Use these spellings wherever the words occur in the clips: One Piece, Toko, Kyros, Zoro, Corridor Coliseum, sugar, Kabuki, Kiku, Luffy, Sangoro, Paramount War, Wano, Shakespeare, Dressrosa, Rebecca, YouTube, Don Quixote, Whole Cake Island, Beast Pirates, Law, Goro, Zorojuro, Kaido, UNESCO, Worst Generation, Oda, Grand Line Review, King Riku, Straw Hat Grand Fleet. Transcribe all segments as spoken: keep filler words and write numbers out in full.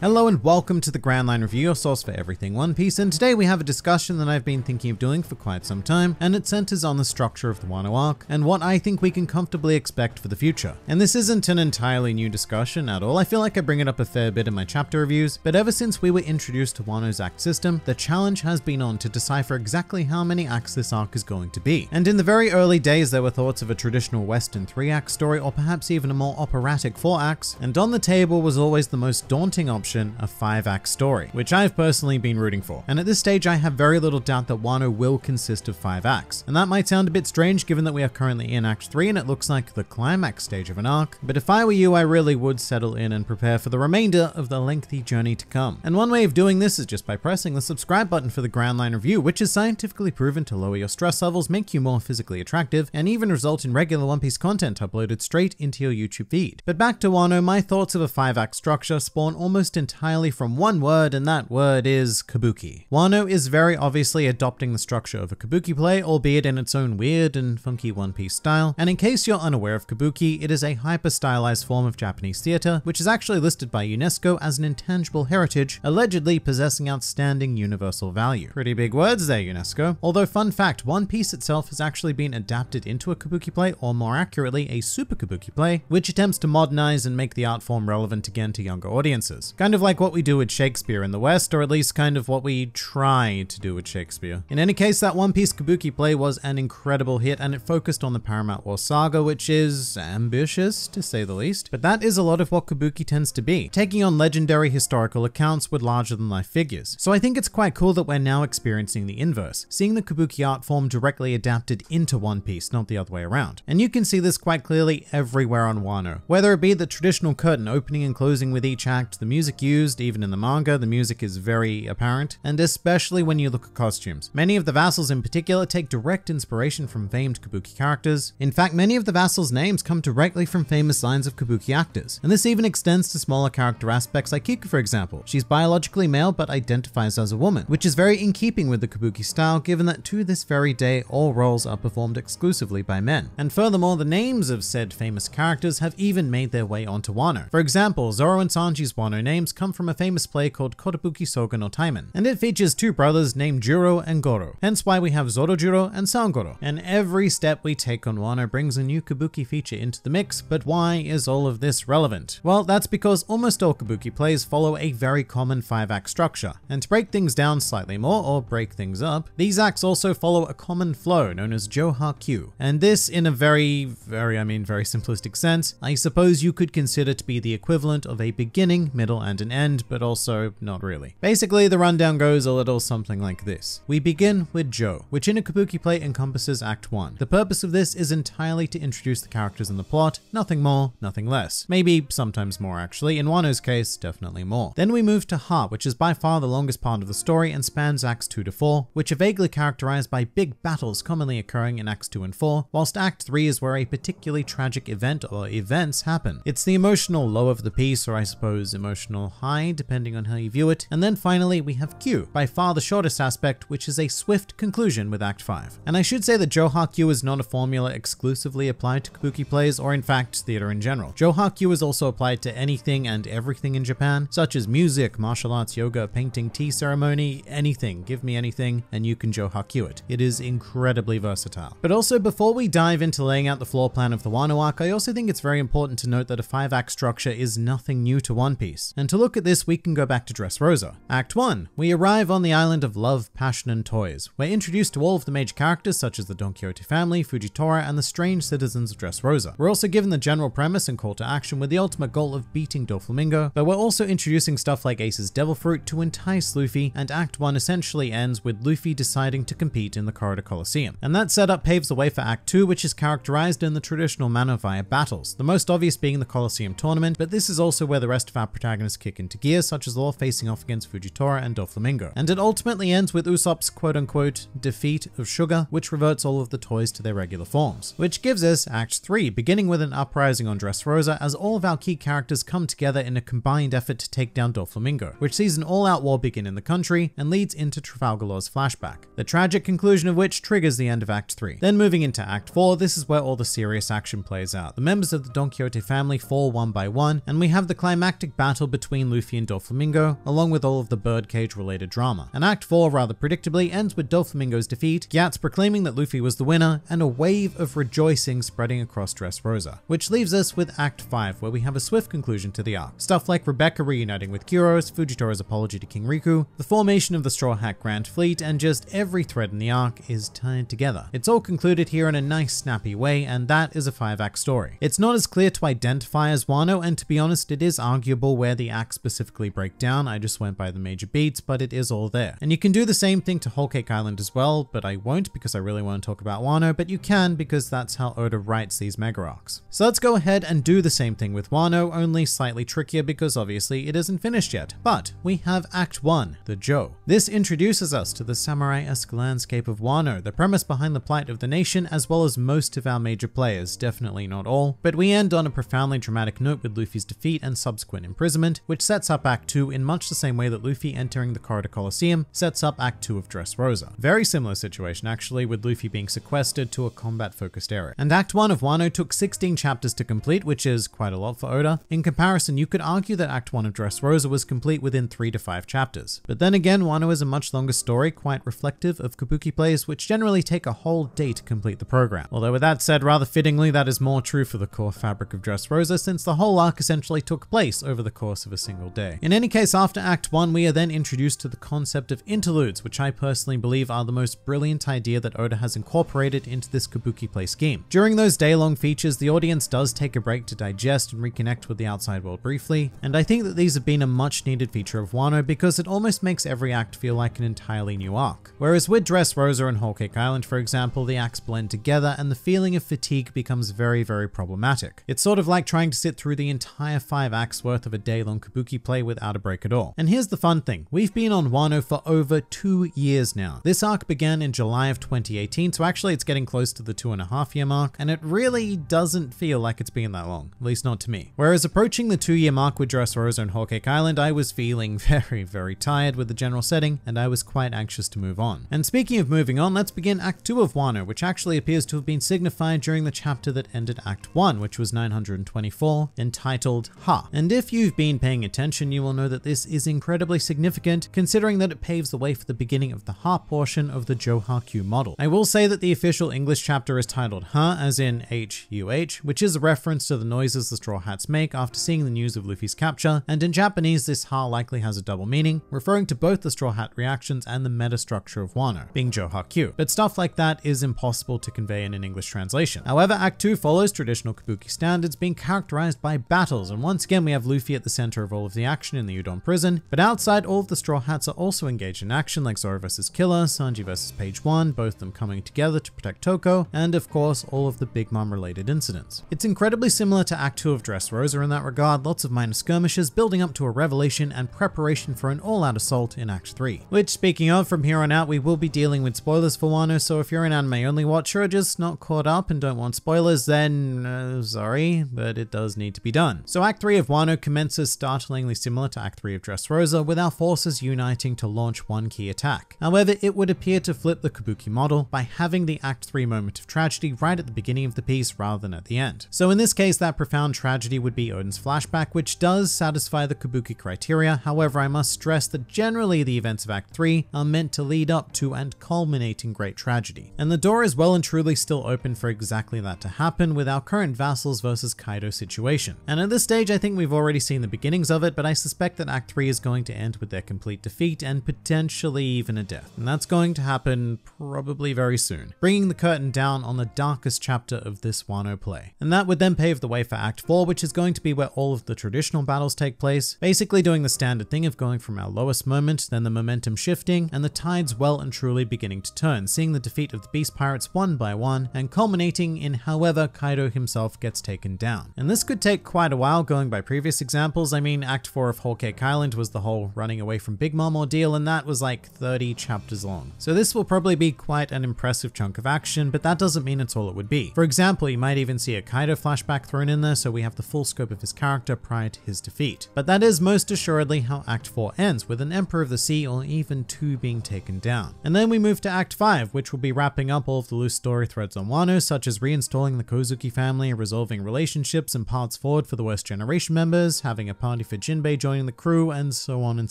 Hello and welcome to the Grand Line Review, your source for everything One Piece, and today we have a discussion that I've been thinking of doing for quite some time, and it centers on the structure of the Wano arc and what I think we can comfortably expect for the future. And this isn't an entirely new discussion at all. I feel like I bring it up a fair bit in my chapter reviews, but ever since we were introduced to Wano's act system, the challenge has been on to decipher exactly how many acts this arc is going to be. And in the very early days there were thoughts of a traditional Western three-act story, or perhaps even a more operatic four-acts, and on the table was always the most daunting option, a five-act story, which I've personally been rooting for. And at this stage, I have very little doubt that Wano will consist of five acts. And that might sound a bit strange given that we are currently in Act three and it looks like the climax stage of an arc, but if I were you, I really would settle in and prepare for the remainder of the lengthy journey to come. And one way of doing this is just by pressing the subscribe button for the Grand Line Review, which is scientifically proven to lower your stress levels, make you more physically attractive, and even result in regular One Piece content uploaded straight into your YouTube feed. But back to Wano, my thoughts of a five-act structure spawn almost entirely from one word, and that word is Kabuki. Wano is very obviously adopting the structure of a Kabuki play, albeit in its own weird and funky One Piece style. And in case you're unaware of Kabuki, it is a hyper-stylized form of Japanese theater, which is actually listed by UNESCO as an intangible heritage, allegedly possessing outstanding universal value. Pretty big words there, UNESCO. Although fun fact, One Piece itself has actually been adapted into a Kabuki play, or more accurately, a Super Kabuki play, which attempts to modernize and make the art form relevant again to younger audiences. Kind of like what we do with Shakespeare in the West, or at least kind of what we try to do with Shakespeare. In any case, that One Piece Kabuki play was an incredible hit, and it focused on the Paramount War saga, which is ambitious, to say the least. But that is a lot of what Kabuki tends to be, taking on legendary historical accounts with larger-than-life figures. So I think it's quite cool that we're now experiencing the inverse, seeing the Kabuki art form directly adapted into One Piece, not the other way around. And you can see this quite clearly everywhere on Wano, whether it be the traditional curtain opening and closing with each act, the music used, even in the manga, the music is very apparent, and especially when you look at costumes. Many of the vassals in particular take direct inspiration from famed Kabuki characters. In fact, many of the vassals' names come directly from famous lines of Kabuki actors, and this even extends to smaller character aspects like Kiku, for example. She's biologically male but identifies as a woman, which is very in keeping with the Kabuki style, given that to this very day, all roles are performed exclusively by men. And furthermore, the names of said famous characters have even made their way onto Wano. For example, Zoro and Sanji's Wano name come from a famous play called Kotobuki Soga no Taiman, and it features two brothers named Juro and Goro, hence why we have Zorojuro and Sangoro. And every step we take on Wano brings a new Kabuki feature into the mix, but why is all of this relevant? Well, that's because almost all Kabuki plays follow a very common five-act structure, and to break things down slightly more, or break things up, these acts also follow a common flow known as Jo-ha-kyū, and this in a very, very, I mean very simplistic sense, I suppose you could consider to be the equivalent of a beginning, middle, and and an end, but also not really. Basically, the rundown goes a little something like this. We begin with Jo, which in a Kabuki play encompasses Act one. The purpose of this is entirely to introduce the characters in the plot, nothing more, nothing less. Maybe sometimes more actually, in Wano's case, definitely more. Then we move to Ha, which is by far the longest part of the story and spans Acts two to four, which are vaguely characterized by big battles commonly occurring in Acts two and four, whilst Act three is where a particularly tragic event or events happen. It's the emotional low of the piece, or I suppose emotional high, depending on how you view it. And then finally, we have Q, by far the shortest aspect, which is a swift conclusion with Act five. And I should say that Jo-ha-kyū is not a formula exclusively applied to Kabuki plays, or in fact, theater in general. Jo-ha-kyū is also applied to anything and everything in Japan, such as music, martial arts, yoga, painting, tea ceremony, anything. Give me anything, and you can Jo-ha-kyū it. It is incredibly versatile. But also, before we dive into laying out the floor plan of the Wano arc, I also think it's very important to note that a five-act structure is nothing new to One Piece. And to look at this, we can go back to Dressrosa. Act one, we arrive on the island of love, passion, and toys. We're introduced to all of the major characters, such as the Don Quixote family, Fujitora, and the strange citizens of Dressrosa. We're also given the general premise and call to action with the ultimate goal of beating Doflamingo, but we're also introducing stuff like Ace's Devil Fruit to entice Luffy, and Act one essentially ends with Luffy deciding to compete in the Corridor Coliseum. And that setup paves the way for Act two, which is characterized in the traditional manner via battles, the most obvious being the Coliseum tournament, but this is also where the rest of our protagonists kick into gear, such as Law facing off against Fujitora and Doflamingo. And it ultimately ends with Usopp's quote-unquote defeat of Sugar, which reverts all of the toys to their regular forms. Which gives us Act three, beginning with an uprising on Dressrosa as all of our key characters come together in a combined effort to take down Doflamingo, which sees an all-out war begin in the country and leads into Trafalgar Law's flashback, the tragic conclusion of which triggers the end of Act three. Then moving into Act four, this is where all the serious action plays out. The members of the Don Quixote family fall one by one, and we have the climactic battle between between Luffy and Doflamingo, along with all of the birdcage related drama. And Act four rather predictably ends with Doflamingo's defeat, Gats proclaiming that Luffy was the winner, and a wave of rejoicing spreading across Dressrosa. Which leaves us with Act five, where we have a swift conclusion to the arc. Stuff like Rebecca reuniting with Kyros, Fujitora's apology to King Riku, the formation of the Straw Hat Grand Fleet, and just every thread in the arc is tied together. It's all concluded here in a nice snappy way, and that is a five-act story. It's not as clear to identify as Wano, and to be honest, it is arguable where the acts specifically break down. I just went by the major beats, but it is all there. And you can do the same thing to Whole Cake Island as well, but I won't because I really want to talk about Wano, but you can because that's how Oda writes these mega arcs. So let's go ahead and do the same thing with Wano, only slightly trickier because obviously it isn't finished yet. But we have Act one, the Jo. This introduces us to the samurai-esque landscape of Wano, the premise behind the plight of the nation, as well as most of our major players, definitely not all. But we end on a profoundly dramatic note with Luffy's defeat and subsequent imprisonment, which sets up Act two in much the same way that Luffy entering the Corridor Coliseum sets up Act two of Dressrosa. Very similar situation actually, with Luffy being sequestered to a combat-focused area. And Act one of Wano took sixteen chapters to complete, which is quite a lot for Oda. In comparison, you could argue that Act one of Dressrosa was complete within three to five chapters. But then again, Wano is a much longer story, quite reflective of Kabuki plays, which generally take a whole day to complete the program. Although with that said, rather fittingly, that is more true for the core fabric of Dressrosa, since the whole arc essentially took place over the course of a single day. In any case, after Act one, we are then introduced to the concept of interludes, which I personally believe are the most brilliant idea that Oda has incorporated into this Kabuki play scheme. During those day-long features, the audience does take a break to digest and reconnect with the outside world briefly, and I think that these have been a much-needed feature of Wano because it almost makes every act feel like an entirely new arc. Whereas with Dressrosa and Whole Cake Island, for example, the acts blend together and the feeling of fatigue becomes very, very problematic. It's sort of like trying to sit through the entire five acts worth of a day-long Kabuki play without a break at all. And here's the fun thing. We've been on Wano for over two years now. This arc began in July of twenty eighteen, so actually it's getting close to the two and a half year mark, and it really doesn't feel like it's been that long, at least not to me. Whereas approaching the two year mark with Dressrosa and Whole Cake Island, I was feeling very, very tired with the general setting, and I was quite anxious to move on. And speaking of moving on, let's begin Act two of Wano, which actually appears to have been signified during the chapter that ended Act one, which was nine hundred twenty-four, entitled Ha. And if you've been paying attention, you will know that this is incredibly significant, considering that it paves the way for the beginning of the Ha portion of the Jo-ha-kyū model. I will say that the official English chapter is titled Ha, as in H U H, which is a reference to the noises the Straw Hats make after seeing the news of Luffy's capture, and in Japanese this Ha likely has a double meaning, referring to both the Straw Hat reactions and the meta structure of Wano, being Jo-ha-kyū. But stuff like that is impossible to convey in an English translation. However, Act two follows traditional Kabuki standards, being characterized by battles, and once again we have Luffy at the center of all of the action in the Udon prison, but outside all of the Straw Hats are also engaged in action, like Zoro versus Killer, Sanji versus Page One, both of them coming together to protect Toko, and of course all of the Big Mom related incidents. It's incredibly similar to Act two of Dressrosa in that regard, lots of minor skirmishes building up to a revelation and preparation for an all-out assault in Act three. Which, speaking of, from here on out we will be dealing with spoilers for Wano, so if you're an anime-only watcher or just not caught up and don't want spoilers, then uh, sorry, but it does need to be done. So Act three of Wano commences startlingly similar to Act three of Dressrosa, with our forces uniting to launch one key attack. However, it would appear to flip the Kabuki model by having the Act three moment of tragedy right at the beginning of the piece rather than at the end. So in this case, that profound tragedy would be Oden's flashback, which does satisfy the Kabuki criteria. However, I must stress that generally the events of Act three are meant to lead up to and culminate in great tragedy. And the door is well and truly still open for exactly that to happen with our current vassals versus Kaido situation. And at this stage, I think we've already seen the beginnings of it, but I suspect that Act three is going to end with their complete defeat and potentially even a death. And that's going to happen probably very soon, bringing the curtain down on the darkest chapter of this Wano play. And that would then pave the way for Act four, which is going to be where all of the traditional battles take place, basically doing the standard thing of going from our lowest moment, then the momentum shifting, and the tides well and truly beginning to turn, seeing the defeat of the Beast Pirates one by one, and culminating in however Kaido himself gets taken down. And this could take quite a while going by previous examples. I mean, Act four of Whole Cake Island was the whole running away from Big Mom ordeal, and that was like thirty chapters long. So this will probably be quite an impressive chunk of action, but that doesn't mean it's all it would be. For example, you might even see a Kaido flashback thrown in there, so we have the full scope of his character prior to his defeat. But that is most assuredly how Act four ends, with an Emperor of the Sea or even two being taken down. And then we move to Act five, which will be wrapping up all of the loose story threads on Wano, such as reinstalling the Kozuki family, resolving relationships and paths forward for the Worst Generation members, having a party personality for Jinbei joining the crew, and so on and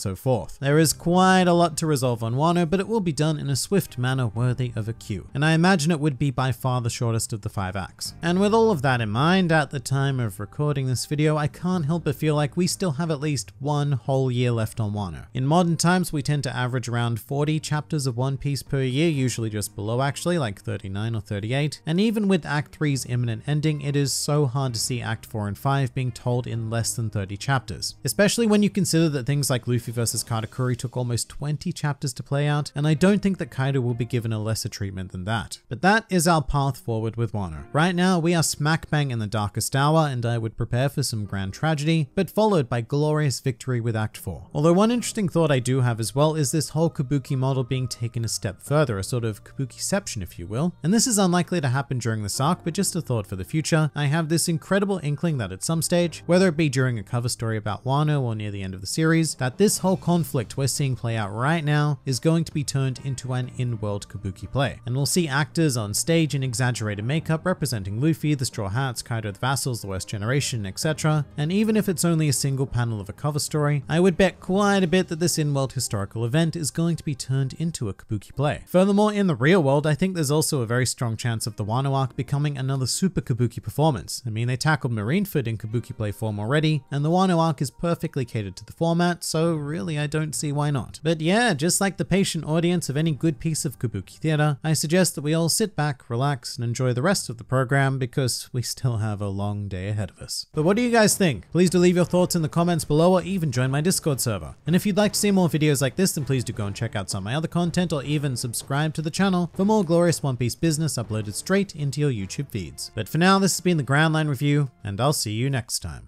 so forth. There is quite a lot to resolve on Wano, but it will be done in a swift manner worthy of a queue, and I imagine it would be by far the shortest of the five acts. And with all of that in mind, at the time of recording this video, I can't help but feel like we still have at least one whole year left on Wano. In modern times, we tend to average around forty chapters of One Piece per year, usually just below actually, like thirty-nine or thirty-eight, and even with Act three's imminent ending, it is so hard to see Act four and five being told in less than thirty chapters, especially when you consider that things like Luffy versus Katakuri took almost twenty chapters to play out, and I don't think that Kaido will be given a lesser treatment than that. But that is our path forward with Wano. Right now, we are smack bang in the darkest hour, and I would prepare for some grand tragedy, but followed by glorious victory with Act four. Although one interesting thought I do have as well is this whole Kabuki model being taken a step further, a sort of Kabukiception, if you will. And this is unlikely to happen during this arc, but just a thought for the future. I have this incredible inkling that at some stage, whether it be during a cover story about Wano or near the end of the series, that this whole conflict we're seeing play out right now is going to be turned into an in-world Kabuki play. And we'll see actors on stage in exaggerated makeup representing Luffy, the Straw Hats, Kaido the Vassals, the Worst Generation, et cetera. And even if it's only a single panel of a cover story, I would bet quite a bit that this in-world historical event is going to be turned into a Kabuki play. Furthermore, in the real world, I think there's also a very strong chance of the Wano arc becoming another super Kabuki performance. I mean, they tackled Marineford in Kabuki play form already, and the Wano arc is perfectly catered to the format, so really I don't see why not. But yeah, just like the patient audience of any good piece of Kabuki theater, I suggest that we all sit back, relax, and enjoy the rest of the program because we still have a long day ahead of us. But what do you guys think? Please do leave your thoughts in the comments below or even join my Discord server. And if you'd like to see more videos like this, then please do go and check out some of my other content or even subscribe to the channel for more glorious One Piece business uploaded straight into your YouTube feeds. But for now, this has been the Grand Line Review, and I'll see you next time.